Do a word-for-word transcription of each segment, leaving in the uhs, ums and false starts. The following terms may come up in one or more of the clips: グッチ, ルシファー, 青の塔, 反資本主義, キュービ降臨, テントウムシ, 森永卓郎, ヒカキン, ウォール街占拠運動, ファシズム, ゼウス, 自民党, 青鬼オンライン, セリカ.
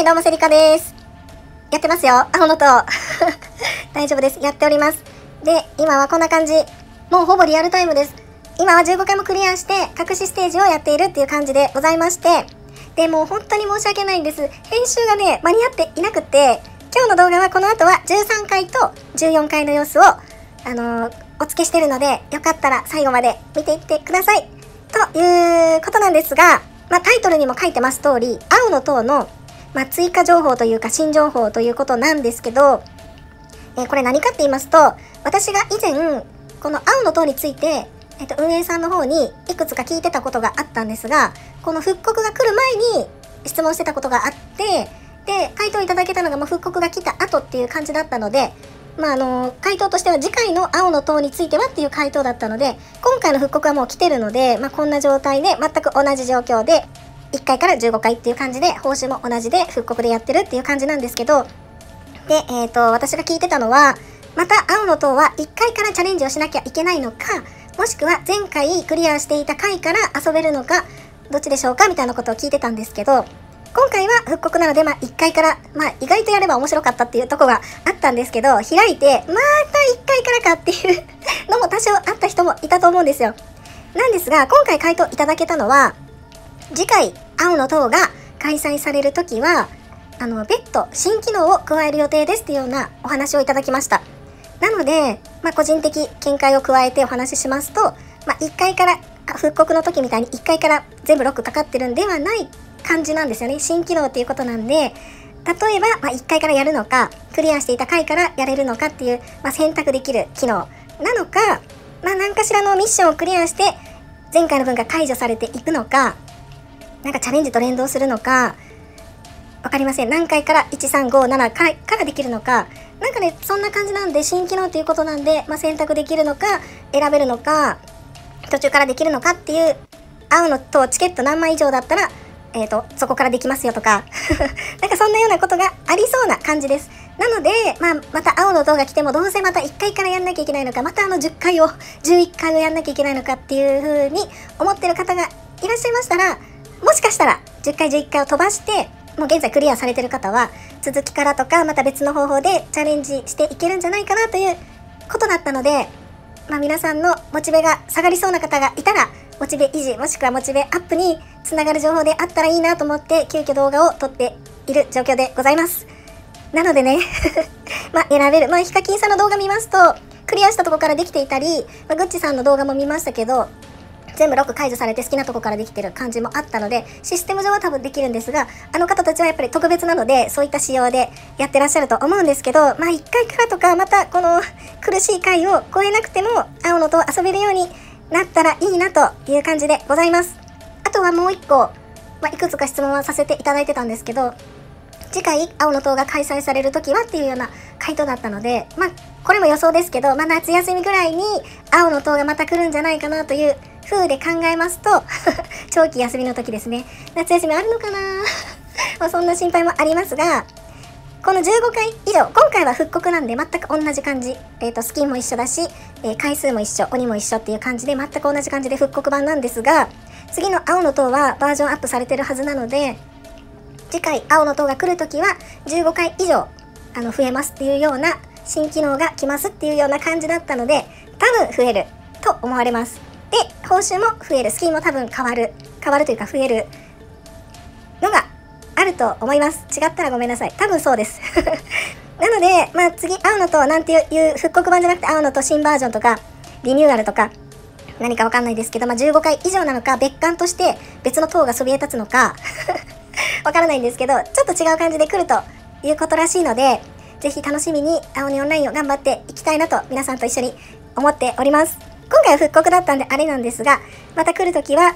はい、どうもセリカです。やってますよ、青の塔。大丈夫です。やっております。で、今はこんな感じ。もうほぼリアルタイムです。今はじゅうごかいもクリアして、隠しステージをやっているっていう感じでございまして、で、もう本当に申し訳ないんです。編集がね、間に合っていなくって、今日の動画はこの後はじゅうさんかいとじゅうよんかいの様子を、あのー、お付けしてるので、よかったら最後まで見ていってください。ということなんですが、まあ、タイトルにも書いてます通り、青の塔の、まあ、追加情報というか新情報ということなんですけど、えー、これ何かって言いますと、私が以前この青の塔について、えっと、運営さんの方にいくつか聞いてたことがあったんですが、この復刻が来る前に質問してたことがあって、で回答いただけたのがもう復刻が来た後っていう感じだったので、まああの回答としては次回の青の塔についてはっていう回答だったので、今回の復刻はもう来てるので、まあ、こんな状態で全く同じ状況でいっかいからじゅうごかいっていう感じで、報酬も同じで復刻でやってるっていう感じなんですけど、で、えーと、私が聞いてたのは、また青の塔はいっかいからチャレンジをしなきゃいけないのか、もしくは前回クリアしていた回から遊べるのか、どっちでしょうかみたいなことを聞いてたんですけど、今回は復刻なので、まあ、いっかいから、まあ、意外とやれば面白かったっていうとこがあったんですけど、開いて、またいっかいからかっていうのも多少あった人もいたと思うんですよ。なんですが、今回回答いただけたのは、次回青の塔が開催されるときは、あの別途新機能を加える予定ですっていうようなお話をいただきました。なので、まあ、個人的見解を加えてお話ししますと、まあ、いっかいから復刻の時みたいにいっかいから全部ロックかかってるんではない感じなんですよね。新機能っていうことなんで、例えば、まあ、いっかいからやるのか、クリアしていた回からやれるのかっていう、まあ、選択できる機能なのか、まあ、何かしらのミッションをクリアして前回の分が解除されていくのか、なんかチャレンジと連動するのか、わかりません。何回からいちさんごななかいからできるのか、なんかね、そんな感じなんで、新機能ということなんで、まあ、選択できるのか、選べるのか、途中からできるのかっていう、青の塔チケット何枚以上だったら、えっと、そこからできますよとか、なんかそんなようなことがありそうな感じです。なので、まあ、また青の塔が来ても、どうせまたいっかいからやんなきゃいけないのか、またあのじゅっかいを、じゅういっかいをやんなきゃいけないのかっていう風に思ってる方がいらっしゃいましたら、もしかしたらじゅっかいじゅういっかいを飛ばして、もう現在クリアされてる方は続きからとか、また別の方法でチャレンジしていけるんじゃないかなということだったので、まあ、皆さんのモチベが下がりそうな方がいたら、モチベ維持もしくはモチベアップにつながる情報であったらいいなと思って、急遽動画を撮っている状況でございます。なのでねまあ選べる、まあヒカキンさんの動画見ますと、クリアしたとこからできていたり、まあ、グッチさんの動画も見ましたけど、全部ロック解除されて好きなとこからできてる感じもあったので、システム上は多分できるんですが、あの方たちはやっぱり特別なので、そういった仕様でやってらっしゃると思うんですけど、まあいっかいからとか、またこの苦しい回を超えなくても青の塔を遊べるようになったらいいなという感じでございます。あとはもういっこ、まあ、いくつか質問はさせていただいてたんですけど、次回青の塔が開催される時はっていうような回答だったので、まあこれも予想ですけど、まあ、夏休みぐらいに青の塔がまた来るんじゃないかなという風で考えますと長期休みの時ですね。夏休みあるのかなまあそんな心配もありますが、このじゅうごかい以上、今回は復刻なんで全く同じ感じ、えー、とスキンも一緒だし、えー、回数も一緒、鬼も一緒っていう感じで、全く同じ感じで復刻版なんですが、次の青の塔はバージョンアップされてるはずなので、次回青の塔が来る時はじゅうごかい以上あの増えますっていうような、新機能が来ますっていうような感じだったので、多分増えると思われます。で、報酬も増える、スキーも多分変わる、変わるというか増えるのがあると思います。違ったらごめんなさい。多分そうです。なので、まあ次、青の塔なんていう復刻版じゃなくて、青の塔新バージョンとか、リニューアルとか、何かわかんないですけど、まあじゅうごかい以上なのか、別館として別の塔がそびえ立つのか、わからないんですけど、ちょっと違う感じで来るということらしいので、ぜひ楽しみに青鬼オンラインを頑張っていきたいなと、皆さんと一緒に思っております。今回は復刻だったんであれなんですが、また来るときは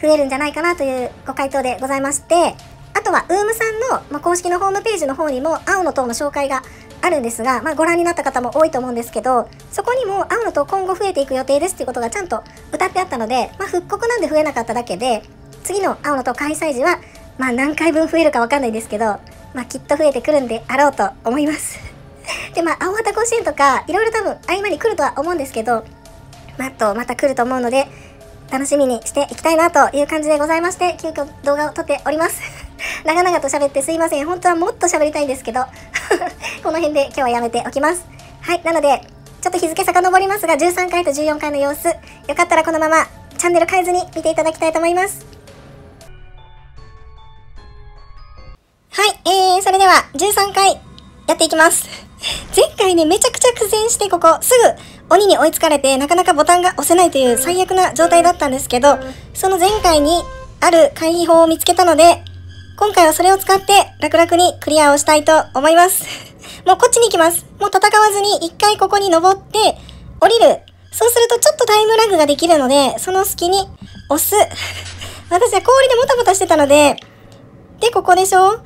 増えるんじゃないかなというご回答でございまして、あとは ユーウーウーエム さんの公式のホームページの方にも青の塔の紹介があるんですが、まあ、ご覧になった方も多いと思うんですけど、そこにも青の塔今後増えていく予定ですっていうことがちゃんと歌ってあったので、まあ、復刻なんで増えなかっただけで、次の青の塔開催時は、まあ、何回分増えるかわかんないですけど、まあ、きっと増えてくるんであろうと思いますで、まあ、青旗甲子園とかいろいろ多分合間に来るとは思うんですけど、まあ、とまた来ると思うので、楽しみにしていきたいなという感じでございまして、急遽動画を撮っております長々と喋ってすいません。本当はもっと喋りたいんですけどこの辺で今日はやめておきます。はい、なのでちょっと日付遡りますが、じゅうさんかいとじゅうよんかいの様子、よかったらこのままチャンネル変えずに見ていただきたいと思います。はい、えー、それではじゅうさんかいやっていきます。前回ね、めちゃくちゃ苦戦して、ここすぐ鬼に追いつかれて、なかなかボタンが押せないという最悪な状態だったんですけど、その前回にある回避法を見つけたので、今回はそれを使って楽々にクリアをしたいと思います。もうこっちに行きます。もう戦わずに一回ここに登って降りる。そうするとちょっとタイムラグができるので、その隙に押す。私は氷でもたもたしてたので、で、ここでしょ?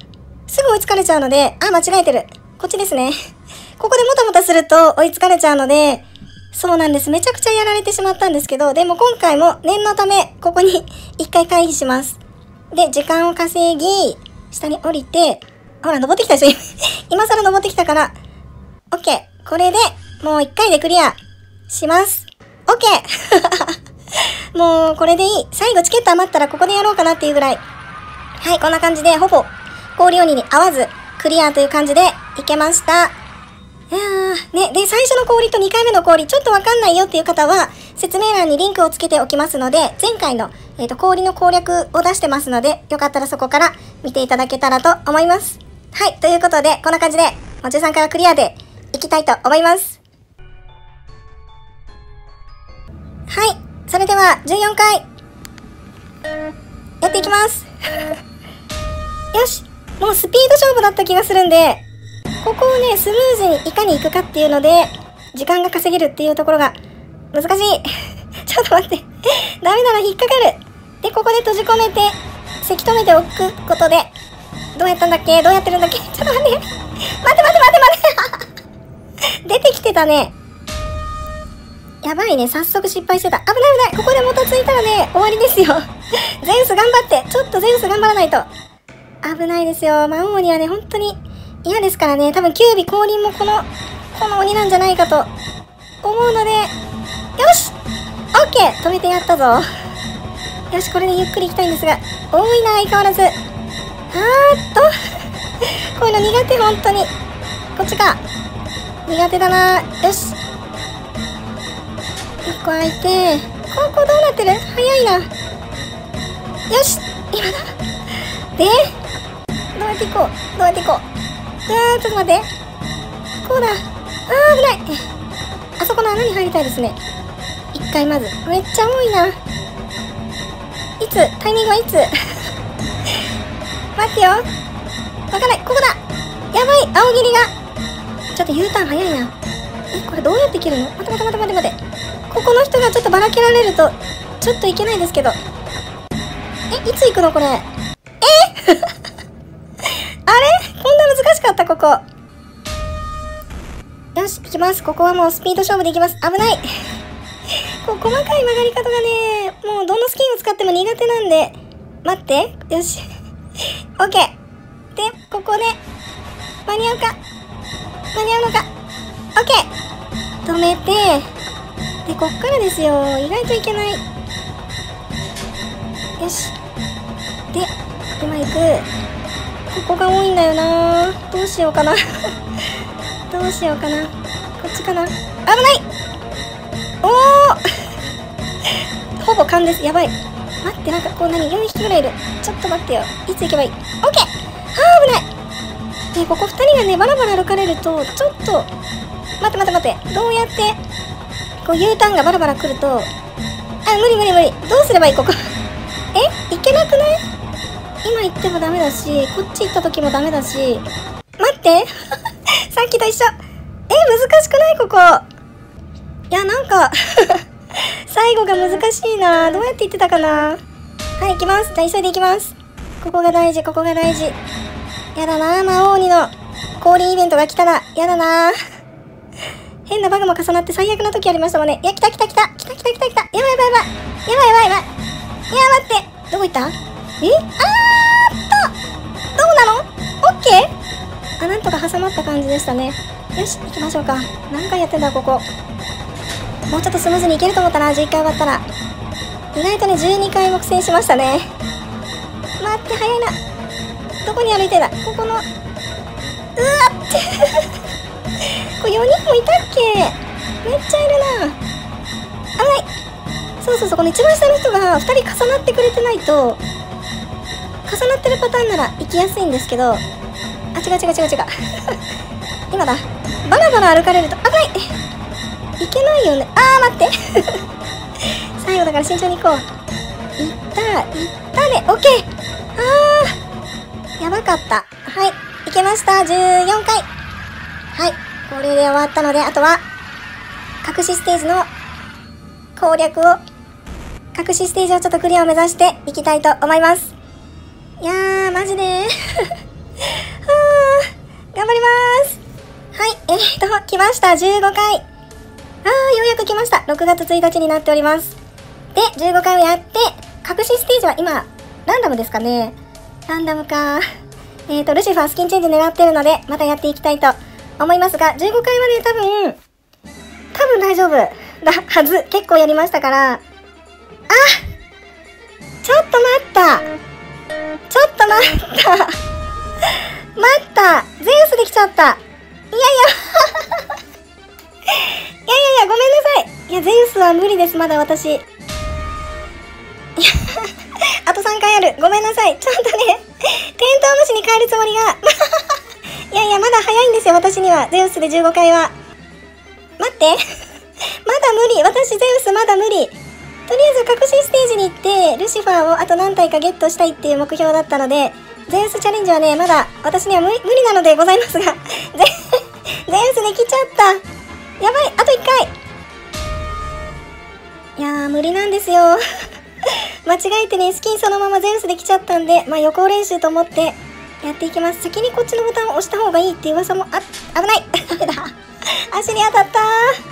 すぐ追いつかれちゃうので、あ、間違えてる。こっちですね。ここでもたもたすると追いつかれちゃうので、そうなんです。めちゃくちゃやられてしまったんですけど、でも今回も念のため、ここに一回回避します。で、時間を稼ぎ、下に降りて、ほら、登ってきたでしょ今更登ってきたから。オッケー。これで、もう一回でクリアします。オッケーもう、これでいい。最後チケット余ったらここでやろうかなっていうぐらい。はい、こんな感じで、ほぼ、氷鬼に合わず、クリアという感じで、いけました。いやー、ね、で、最初の氷とにかいめの氷、ちょっとわかんないよっていう方は、説明欄にリンクをつけておきますので、前回の、えーと、氷の攻略を出してますので、よかったらそこから見ていただけたらと思います。はい、ということで、こんな感じで、じゅうさんかいはクリアでいきたいと思います。はい、それではじゅうよんかい、やっていきます。よし、もうスピード勝負だった気がするんで、ここをね、スムーズにいかに行くかっていうので、時間が稼げるっていうところが難しい。ちょっと待って。ダメなら引っかかる。で、ここで閉じ込めて、せき止めておくことで、どうやったんだっけどうやってるんだっけちょっと待って。待って待って待って待って出てきてたね。やばいね。早速失敗してた。危ない危ない。ここでもたついたらね、終わりですよ。ゼウス頑張って。ちょっとゼウス頑張らないと。危ないですよ。魔王にはね、本当に。嫌ですからね、多分キュービ降臨もこの、この鬼なんじゃないかと思うので、よし !オーケー! 止めてやったぞ。よし、これでゆっくり行きたいんですが、多いな、相変わらず。あーっとこういうの苦手、本当に。こっちか。苦手だな。よし。いっこ開いて、ここどうなってる?早いな。よし今だ。で、どうやって行こうどうやって行こうえー、ちょっと待って。こうだ。あー、危ない。あそこの穴に入りたいですね。一回まず。めっちゃ多いな。いつタイミングはいつ待ってよ。わかんない。ここだ。やばい。青霧が。ちょっと U ターン早いな。え、これどうやって切るの?待って待って待って待って。ここの人がちょっとばらけられると、ちょっといけないですけど。え、いつ行くのこれ。えあれ?難しかった、ここ。よし、行きます。ここはもうスピード勝負でいきます。危ない。こう細かい曲がり方がね、もうどのスキンを使っても苦手なんで、待って。よし。オッケー。で、ここで、間に合うか。間に合うのか。オッケー。止めて、で、こっからですよ。意外といけない。よし。で、今行く。ここが多いんだよな。どうしようかなどうしようかな。こっちかな。危ない。おおほぼ完です。やばい。待って、なんかこう何よんひきぐらいいる。ちょっと待ってよ。いつ行けばいい。オッケー。あー、危ない。で、ここふたりがねバラバラ歩かれるとちょっと待って待って待って。どうやってこう U ターンがバラバラ来ると、あ、無理無理無理。どうすればいいここえ、行けなくない？今行ってもダメだし、こっち行った時もダメだし。待ってさっきと一緒。え、難しくないここ。いや、なんか最後が難しいな。どうやって行ってたかな。はい、行きます。じゃあ急いで行きます。ここが大事、ここが大事。やだな、魔王鬼の氷イベントが来たらやだな。変なバグも重なって最悪な時ありましたもんね。いや、来た来た来た来た来た来た来た。やばいやばいやばいやばいやばいやばい。いや、待って、どこ行った。え、あーっとどうなの。オッケー。あ、なんとか挟まった感じでしたね。よし、行きましょうか。何回やってんだここ。もうちょっとスムーズにいけると思ったな。じゅういっかい終わったら。意外とねじゅうにかいも苦戦しましたね。待って、早いな。どこに歩いてんだ、ここの、うわっこれよにんもいたっけ、めっちゃいるな。危ない。そうそうそう、この一番下の人がふたり重なってくれてないと、重なってるパターンなら行きやすいんですけど、あ、違う違う違う違う今だ、バラバラ歩かれると危ない、いけないよね。あー待って最後だから慎重に行こう。いったいったね、オッケー。あーやばかった。はい行けました、じゅうよんかい。はいこれで終わったので、あとは隠しステージの攻略を、隠しステージをちょっとクリアを目指していきたいと思います。いやーマジでーはー頑張ります。はいえー、っと来ましたじゅうごかい。あーようやく来ました。ろくがつついたちになっております。でじゅうごかいをやって、隠しステージは今ランダムですかね。ランダムかー。えー、っとルシファースキンチェンジ狙ってるので、またやっていきたいと思いますが、じゅうごかいはね多分多分大丈夫だはず。結構やりましたから。あちょっと待った、ちょっと待った待った、ゼウスできちゃった。いやいやいやいやいや、ごめんなさい。いやゼウスは無理です、まだ私いやあとさんかいある、ごめんなさい。ちょっとね、テントウムシに変えるつもりがいやいやまだ早いんですよ、私には。ゼウスでじゅうごかいは。待ってまだ無理、私ゼウスまだ無理。とりあえず隠しステージに行ってルシファーをあと何体かゲットしたいっていう目標だったので、ゼウスチャレンジはねまだ私には無理なのでございますがゼウスできちゃった。やばい、あといっかい。いやー無理なんですよ間違えてね、スキンそのままゼウスできちゃったんで、まあ予行練習と思ってやっていきます。先にこっちのボタンを押した方がいいっていう噂もあっ、危ないダメだ足に当たったー。